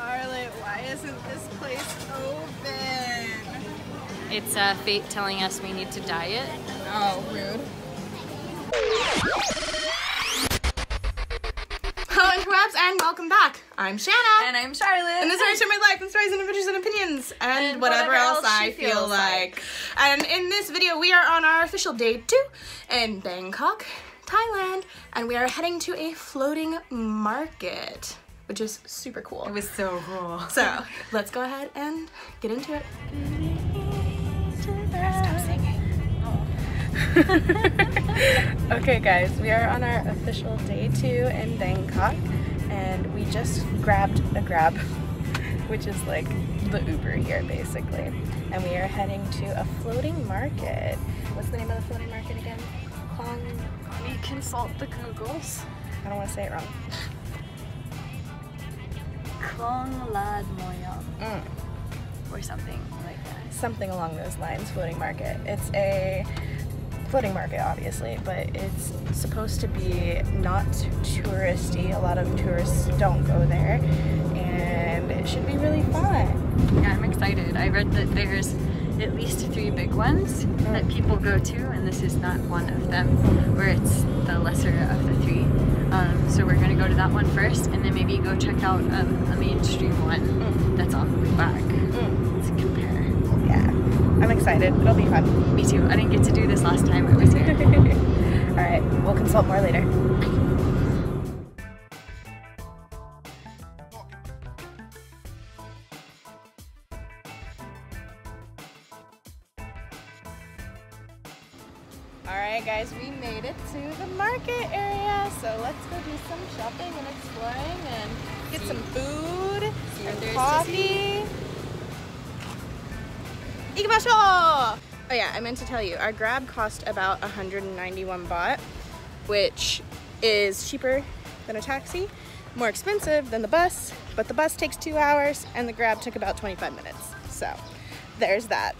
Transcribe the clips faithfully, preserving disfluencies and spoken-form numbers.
Charlotte, why isn't this place open? It's uh, fate telling us we need to diet. Oh, rude. Hello, interwebs, and welcome back. I'm Shanna. And I'm Charlotte. And this is Stories from My Life, and stories and adventures and opinions, and, and whatever, whatever else I feel like. like. And in this video, we are on our official day two in Bangkok, Thailand, and we are heading to a floating market, which is super cool. It was so cool. So let's go ahead and get into it. Stop singing. Oh. Okay, guys, we are on our official day two in Bangkok, and we just grabbed a grab, which is like the Uber here, basically. And we are heading to a floating market. What's the name of the floating market again? Khlong. We consult the Googles. I don't want to say it wrong. Khlong Lat Mayom. Mm. Or something like that. Something along those lines, floating market. It's a floating market, obviously, but it's supposed to be not touristy. A lot of tourists don't go there, and it should be really fun. Yeah, I'm excited. I read that there's at least three big ones that people go to, and this is not one of them, where it's the lesser of the three. Um, so we're gonna go to that one first, and then maybe go check out um, a mainstream one mm. that's on the way back mm. to compare. Yeah, I'm excited. It'll be fun. Me too. I didn't get to do this last time I was here. All right, we'll consult more later. Alright guys, we made it to the market area, so let's go do some shopping and exploring and get see. some food and coffee. Ikimashou! Oh yeah, I meant to tell you, our grab cost about one hundred ninety-one baht, which is cheaper than a taxi, more expensive than the bus, but the bus takes two hours and the grab took about twenty-five minutes, so there's that.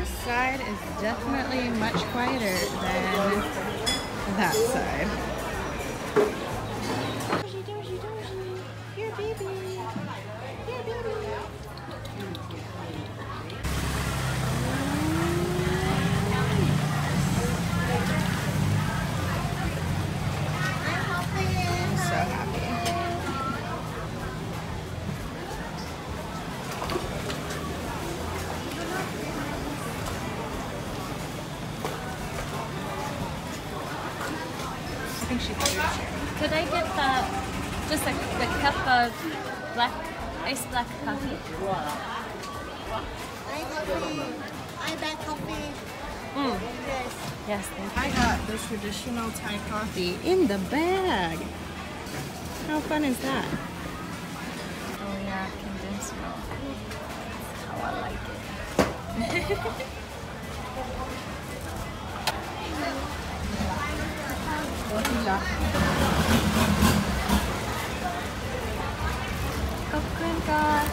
This side is definitely much quieter than that side. Doji, doji, doji. Here, baby. Here, baby. I'm so happy. Could I get the, just a, a cup of black, iced black coffee? I coffee. I bag coffee. Mm. Yes. Yes, thank you. I got the traditional Thai coffee in the bag. How fun is that? Oh yeah, condensed milk. That's how I like it. Popcorn God,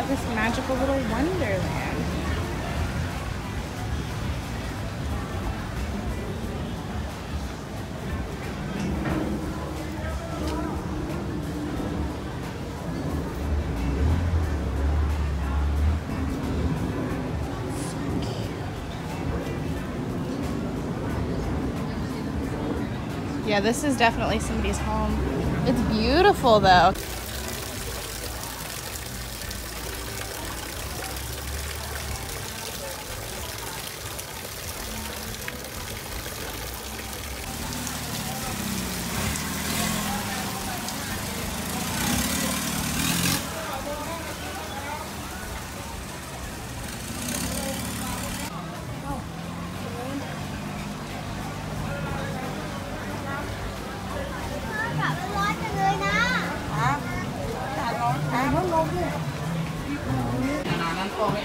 about this magical little wonderland. Yeah, this is definitely somebody's home. It's beautiful though.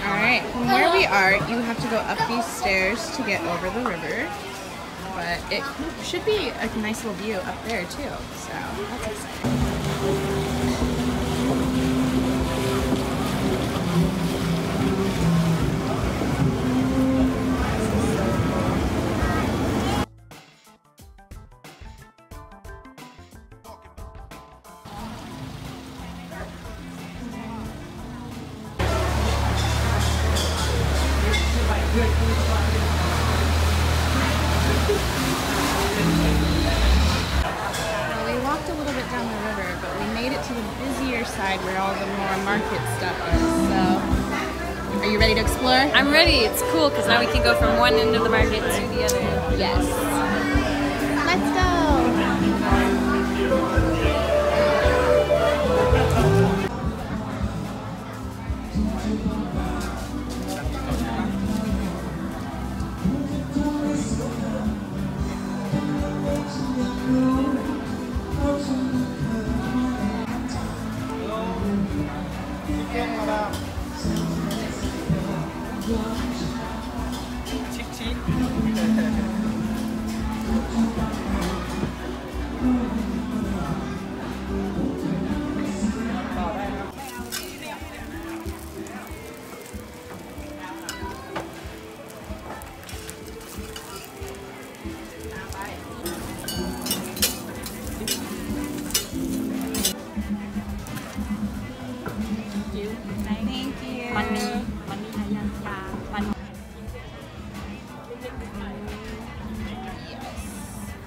Alright, from where we are, you have to go up these stairs to get over the river, but it should be a nice little view up there too, so that's exciting. Where all the more market stuff is. So, are you ready to explore? I'm ready. It's cool because now we can go from one end of the market to the other. Yes. Let's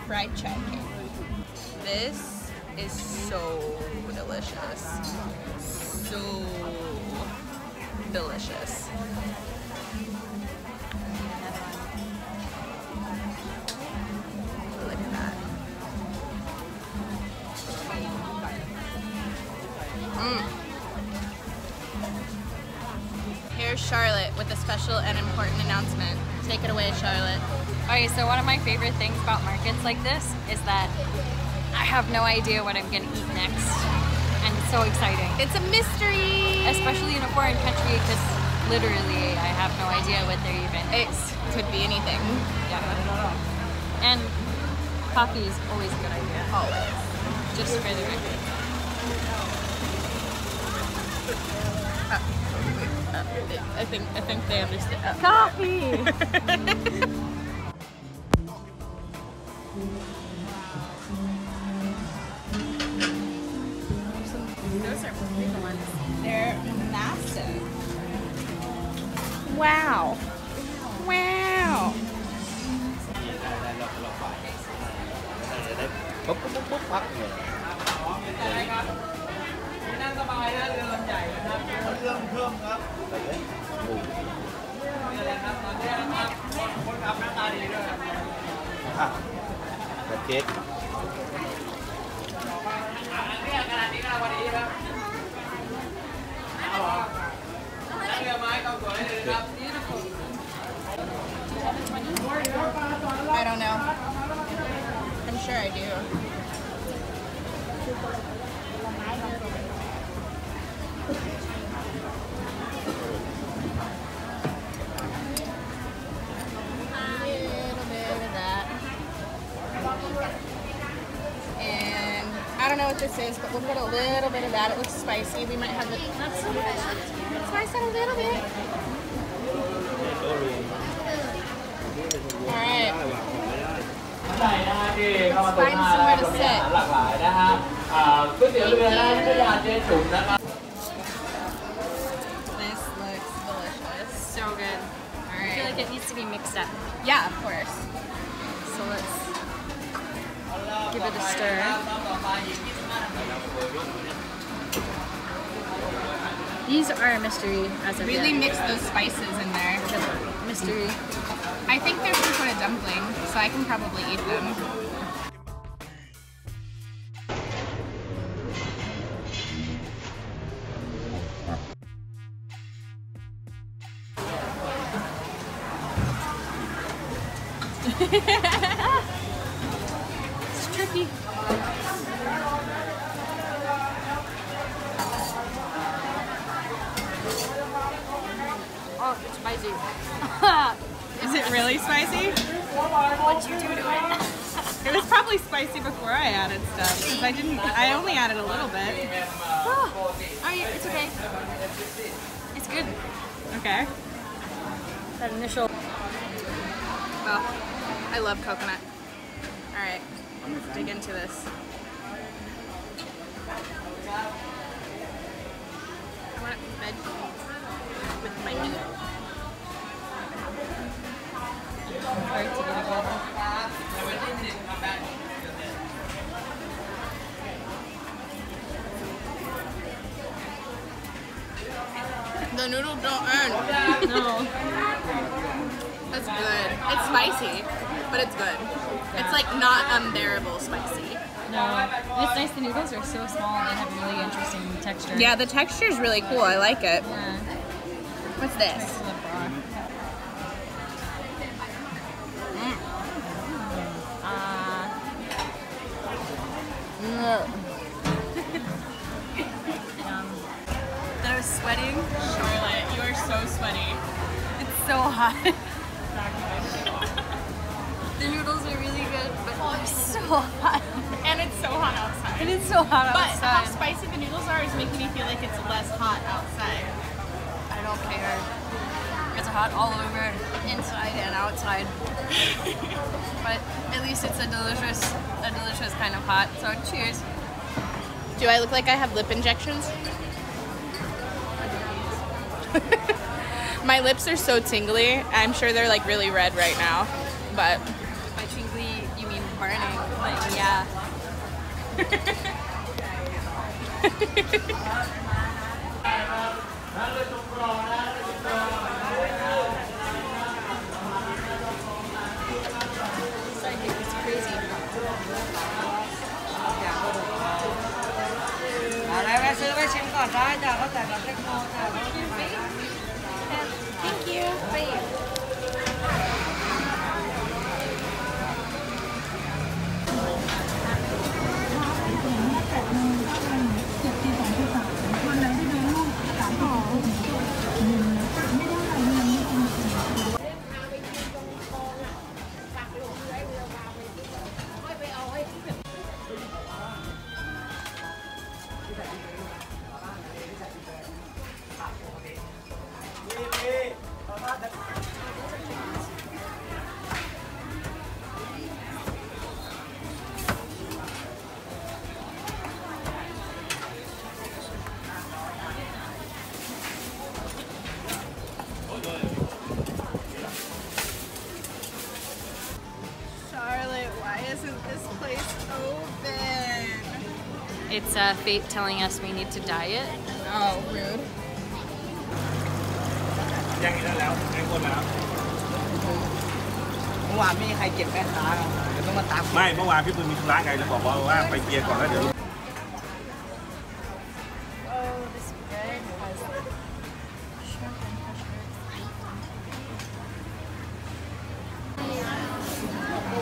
fried janken. This is so delicious. So delicious. Look at that. Mm. Here's Charlotte with a special and important announcement. Take it away, Charlotte. Alright, so one of my favorite things about markets like this is that I have no idea what I'm gonna eat next, and it's so exciting. It's a mystery! Especially in a foreign country, because literally I have no idea what they're even. It could be anything. Yeah, I don't know. And coffee is always a good idea. Always. Just for the record. Uh, uh, I think I think they understand. Uh, coffee. Those are big ones. They're massive. Wow. Wow. Okay. I don't know. I'm sure I do. A little bit of that. And I don't know what this is, but we'll put a little bit of that. It looks spicy. We might have it. Not so much. Price it a little bit. All right. Let's find somewhere to sit. This looks delicious. So good. All right. I feel like it needs to be mixed up. Yeah, of course. So let's give it a stir. These are a mystery as of Really yet. Mix those spices in there. Mystery. I think they're some sort of dumpling, so I can probably eat them. It's tricky. Oh, it's spicy. Is it really spicy? What'd you do to it? It was probably spicy before I added stuff, because I didn't. I only added a little bit. Oh, alright, it's okay. It's good. Okay. That initial. Oh, I love coconut. Alright, let's dig into this. I want it veg. With my meat. The noodles don't earn. No. That's good. It's spicy, but it's good. It's like not unbearable spicy. No. It's nice, the noodles are so small and they have really interesting texture. Yeah, the texture is really cool. I like it. Yeah. What's this? That I was sweating? Charlotte, you are so sweaty. It's so hot. The noodles are really good, but oh, it's so hot. And it's so hot outside. And it's so hot but outside. But how spicy the noodles are is making me feel like it's less hot outside. I don't care. It's hot all over, inside and outside. But at least it's a delicious, a delicious kind of hot. So cheers. Do I look like I have lip injections? My lips are so tingly. I'm sure they're like really red right now. But by tingly, you mean burning? Like yeah. Thank you. It's uh, fate telling us we need to diet. Oh, rude. Oh, this bread has shrimp and mushrooms. Wow. Wow.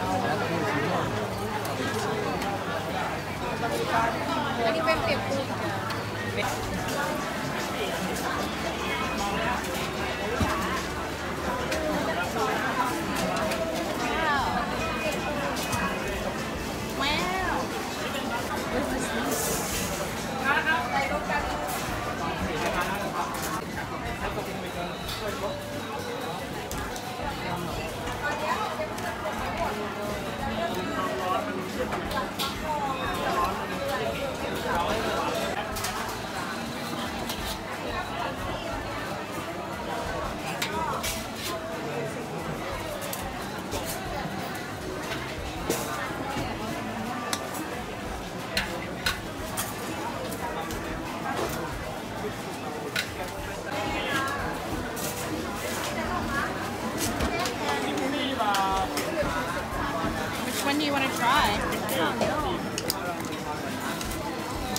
do you want to try? I don't know.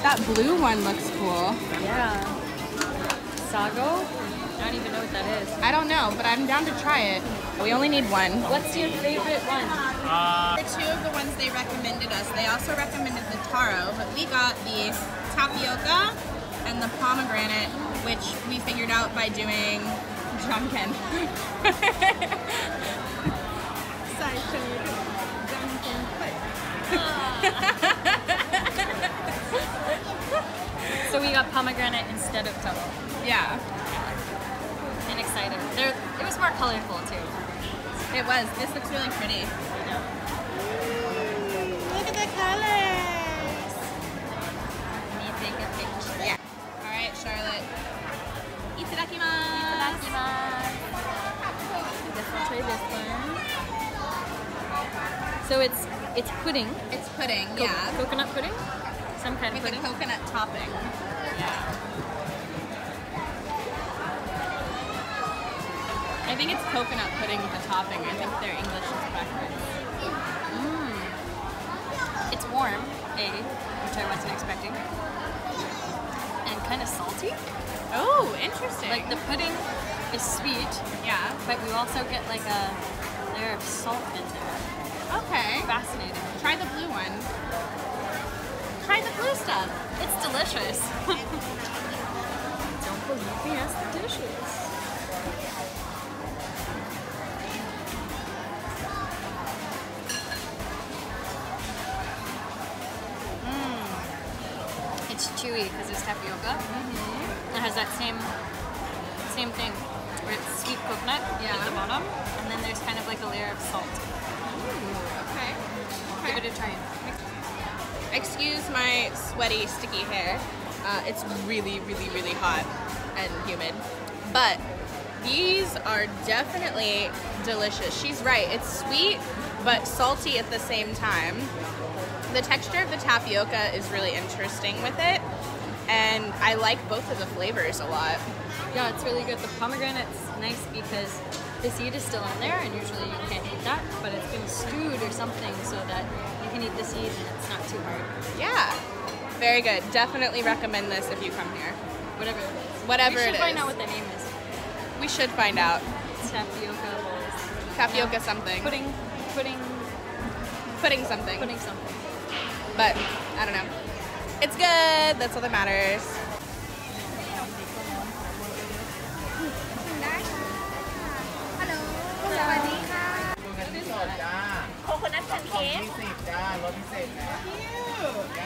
That blue one looks cool. Yeah. Sago? I don't even know what that is. I don't know, but I'm down to try it. We only need one. What's your favorite one? Uh, the two of the ones they recommended us. They also recommended the taro, but we got the tapioca and the pomegranate, which we figured out by doing janken. Side food. Janken food. So we got pomegranate instead of taro. Yeah. And excited. There, it was more colorful too. It was. This looks really pretty. Yeah. Ooh, look at the colors. Let me take a picture. Yeah. All right, Charlotte. Itadakimasu. Itadakimasu. This one, try this one. So it's it's pudding. It's pudding. Co yeah. Coconut pudding. Some kind With of pudding. With a coconut topping. Yeah. I think it's coconut pudding with the topping. I think their English is backwards. Mm. It's warm, A, which I wasn't expecting. And kind of salty. Oh, interesting. Like the pudding is sweet. Yeah. But we also get like a layer of salt in there. Okay. Fascinating. Try the blue one. Try the blue stuff. It's delicious. Don't believe me, that's delicious. Because it's tapioca. Mm-hmm. It has that same same thing where it's sweet coconut yeah. at the bottom, and then there's kind of like a layer of salt. Ooh, okay. Okay. Give it a try. Excuse my sweaty, sticky hair. Uh, it's really, really, really hot and humid, but these are definitely delicious. She's right. It's sweet but salty at the same time. The texture of the tapioca is really interesting with it, and I like both of the flavors a lot. Yeah, it's really good. The pomegranate's nice because the seed is still in there, and usually you can't eat that, but it's been stewed or something so that you can eat the seed and it's not too hard. Yeah, very good. Definitely recommend this if you come here. Whatever it is. Whatever it is. We should find out what the name is. We should find out. Tapioca bowls. Tapioca something. Pudding. Pudding. Pudding something. Pudding something. But, I don't know. It's good. That's all that matters. Hello. Hello. Coconut pancake. Cute. So cute.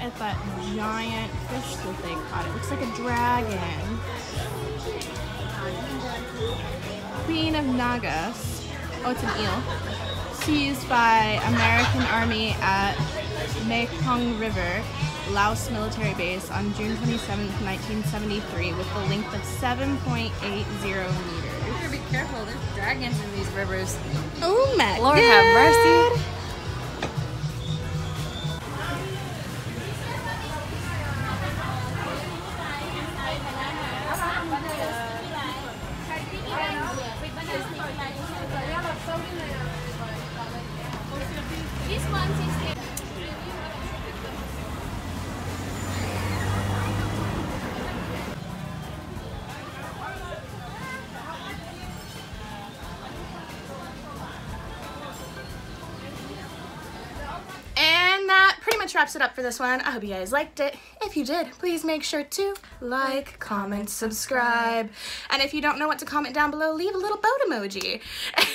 At that giant fish that they caught. It looks like a dragon. Queen of Nagas. Oh, it's an eel. Seized by American Army at Mekong River, Laos military base on June twenty-seventh, nineteen seventy-three with a length of seven point eight zero meters. You better be careful, there's dragons in these rivers. Oh my God. Lord have mercy. much wraps it up for this one. I hope you guys liked it. If you did, please make sure to like, comment, subscribe. And if you don't know what to comment down below, leave a little boat emoji.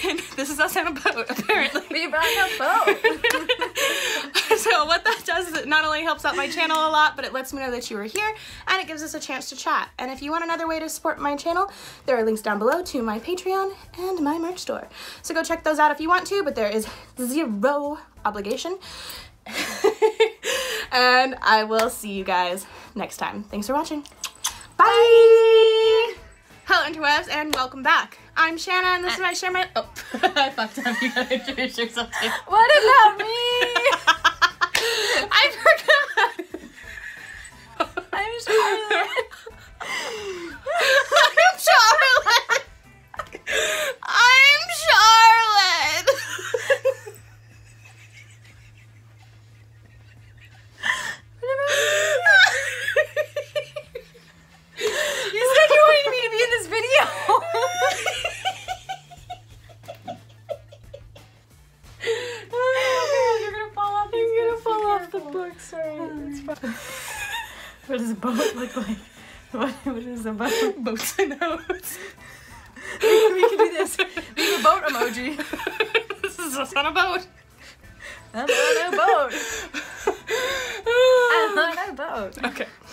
And this is us on a boat, apparently. We brought a boat. So what that does is it not only helps out my channel a lot, but it lets me know that you were here, and it gives us a chance to chat. And if you want another way to support my channel, there are links down below to my Patreon and my merch store. So go check those out if you want to, but there is zero obligation. And I will see you guys next time. Thanks for watching. Bye! Bye. Hello, interwebs, and welcome back. I'm Shanna, and this and is my Sherman. Oh, I fucked up. You gotta introduce yourself. What about me? I forgot. I'm Charlotte. I'm Charlotte. I'm Charlotte. What about me? You said you wanted me to be in this video. Oh, you're gonna fall off. You're gonna fall off the book. Sorry. It's fine. What does a boat look like? What, what is a boat? Boats and hoes. We can do this. Leave a boat emoji. This is us on a boat. I'm on a boat. I'm on a boat. Okay.